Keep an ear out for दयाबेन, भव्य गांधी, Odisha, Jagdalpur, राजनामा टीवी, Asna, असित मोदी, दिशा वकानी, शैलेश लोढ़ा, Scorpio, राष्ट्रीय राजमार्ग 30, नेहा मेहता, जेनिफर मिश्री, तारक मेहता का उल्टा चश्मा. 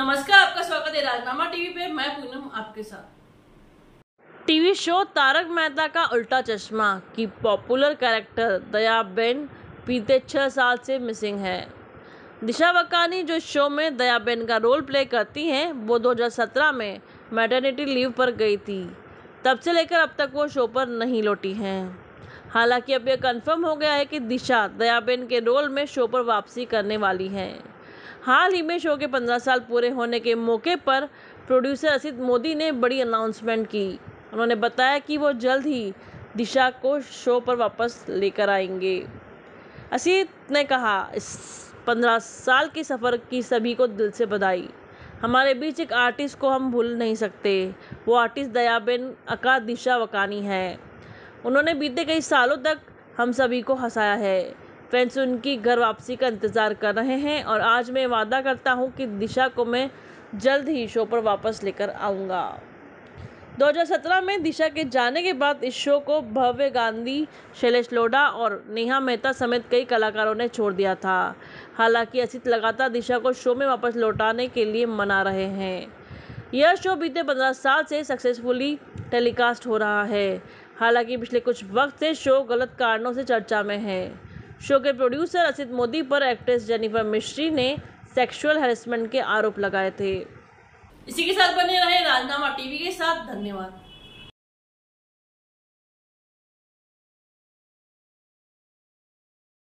नमस्कार, आपका स्वागत है राजनामा टीवी पे। मैं पूनम आपके साथ। टीवी शो तारक मेहता का उल्टा चश्मा की पॉपुलर कैरेक्टर दयाबेन बीते 6 साल से मिसिंग है। दिशा वकानी जो शो में दयाबेन का रोल प्ले करती हैं, वो 2017 में मैटरनिटी लीव पर गई थी। तब से लेकर अब तक वो शो पर नहीं लौटी हैं। हालांकि अब यह कन्फर्म हो गया है कि दिशा दयाबेन के रोल में शो पर वापसी करने वाली हैं। हाल ही में शो के 15 साल पूरे होने के मौके पर प्रोड्यूसर असित मोदी ने बड़ी अनाउंसमेंट की। उन्होंने बताया कि वो जल्द ही दिशा को शो पर वापस लेकर आएंगे। असित ने कहा, इस 15 साल के सफ़र की सभी को दिल से बधाई। हमारे बीच एक आर्टिस्ट को हम भूल नहीं सकते। वो आर्टिस्ट दयाबेन अका दिशा वकानी है। उन्होंने बीते कई सालों तक हम सभी को हंसाया है। फैंस उनकी घर वापसी का इंतज़ार कर रहे हैं और आज मैं वादा करता हूं कि दिशा को मैं जल्द ही शो पर वापस लेकर आऊँगा। 2017 में दिशा के जाने के बाद इस शो को भव्य गांधी, शैलेश लोढ़ा और नेहा मेहता समेत कई कलाकारों ने छोड़ दिया था। हालांकि असित लगातार दिशा को शो में वापस लौटाने के लिए मना रहे हैं। यह शो बीते 15 साल से सक्सेसफुली टेलीकास्ट हो रहा है। हालांकि पिछले कुछ वक्त से शो गलत कारणों से चर्चा में है। शो के प्रोड्यूसर असित मोदी पर एक्ट्रेस जेनिफर मिश्री ने सेक्सुअल हैरेसमेंट के आरोप लगाए थे। इसी के साथ बने रहे राजनामा टीवी के साथ। धन्यवाद।